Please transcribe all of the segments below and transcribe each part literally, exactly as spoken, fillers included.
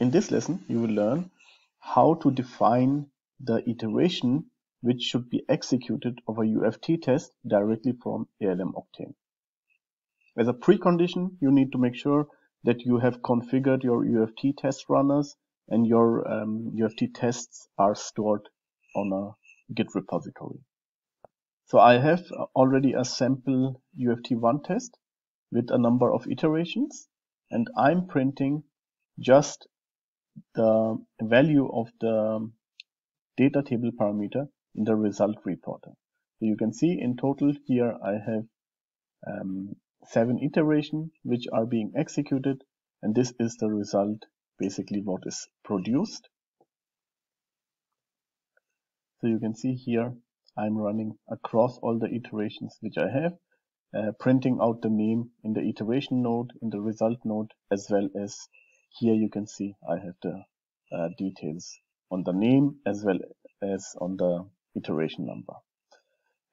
In this lesson, you will learn how to define the iteration which should be executed of a U F T test directly from A L M Octane. As a precondition, you need to make sure that you have configured your U F T test runners and your um, U F T tests are stored on a Git repository. So I have already a sample U F T One test with a number of iterations, and I'm printing just the value of the data table parameter in the result reporter. So you can see in total here I have um, seven iterations which are being executed, and this is the result, basically what is produced. So you can see here I'm running across all the iterations which I have, uh, printing out the name in the iteration node, in the result node, as well as here you can see I have the uh, details on the name as well as on the iteration number.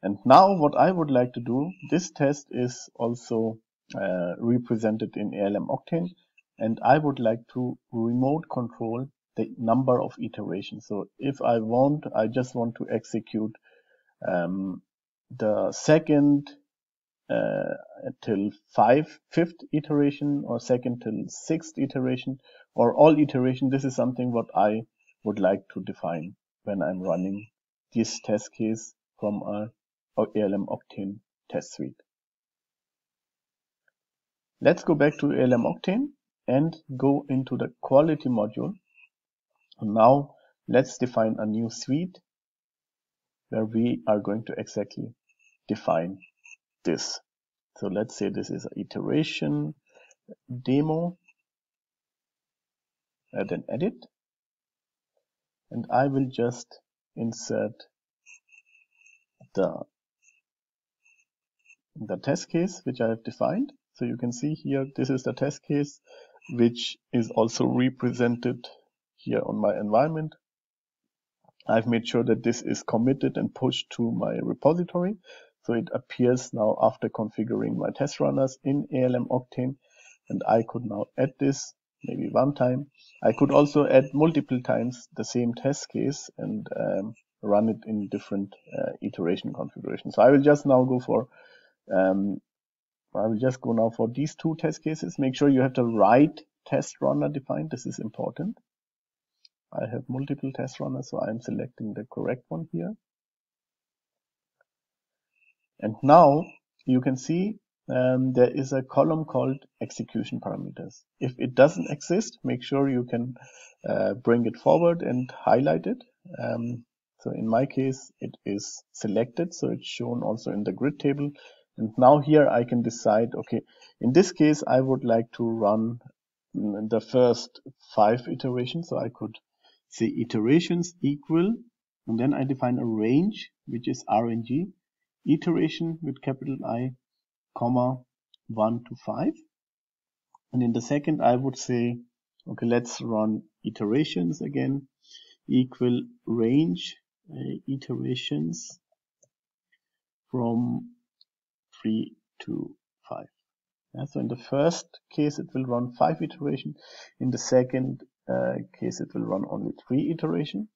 And now what I would like to do, this test is also uh, represented in A L M Octane, and I would like to remote control the number of iterations. So if I want, I just want to execute um, the second uh, till five, fifth iteration, or second till sixth iteration, or all iteration. This is something what I would like to define when I'm running this test case from a A L M Octane test suite. Let's go back to A L M Octane and go into the quality module. Now let's define a new suite where we are going to exactly define this. So let's say this is an iteration demo, and then edit, and I will just insert the the test case which I have defined. So you can see here this is the test case which is also represented here on my environment. I've made sure that this is committed and pushed to my repository, so it appears now after configuring my test runners in A L M Octane, and I could now add this maybe one time. I could also add multiple times the same test case and um, run it in different uh, iteration configurations. So I will just now go for um, I will just go now for these two test cases. Make sure you have the right test runner defined. This is important. I have multiple test runners, so I'm selecting the correct one here. And now you can see um, there is a column called execution parameters. If it doesn't exist, make sure you can uh, bring it forward and highlight it. Um, so in my case, it is selected, so it's shown also in the grid table. And now here I can decide, okay, in this case, I would like to run the first five iterations. So I could say iterations equal, and then I define a range, which is R N G, iteration with capital I, comma, one to five. And in the second, I would say, okay, let's run iterations again, equal range, uh, iterations from three to five. Yeah, so in the first case it will run five iterations, in the second uh, case it will run only three iterations,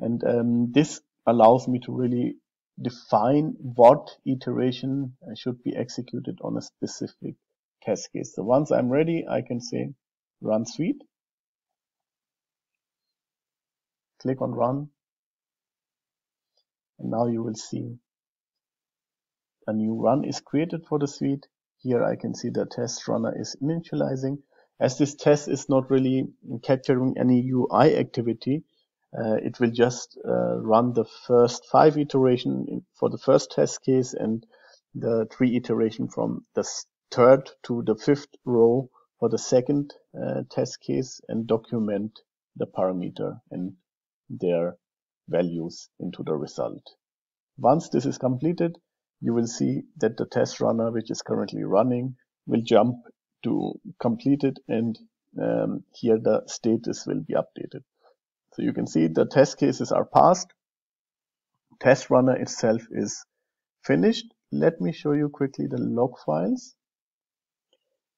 and um, this allows me to really define what iteration should be executed on a specific test case. So once I'm ready, I can say run suite, click on run, and now you will see a new run is created for the suite. Here I can see the test runner is initializing. As this test is not really capturing any U I activity, uh, it will just uh, run the first five iteration for the first test case and the three iteration from the third to the fifth row for the second uh, test case, and document the parameter and their values into the result. Once this is completed, you will see that the test runner, which is currently running, will jump to completed, and um, here the status will be updated. So you can see the test cases are passed. Test runner itself is finished. Let me show you quickly the log files.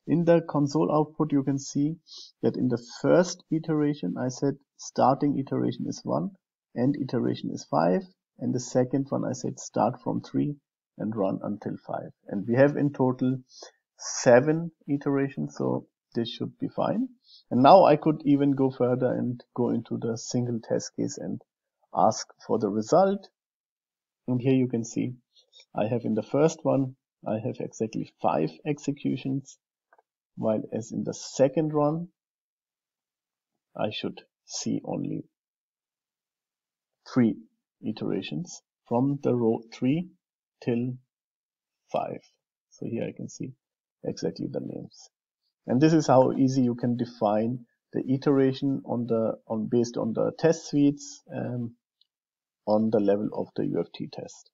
in the console output, you can see that in the first iteration, I said starting iteration is one, end iteration is five, and the second one I said start from three and run until five. And we have in total seven iterations, so this should be fine. And now I could even go further and go into the single test case and ask for the result. And here you can see I have in the first one, I have exactly five executions, while as in the second one, I should see only three iterations from the row three till five. So here I can see exactly the names. And this is how easy you can define the iteration on the on based on the test suites um, on the level of the U F T test.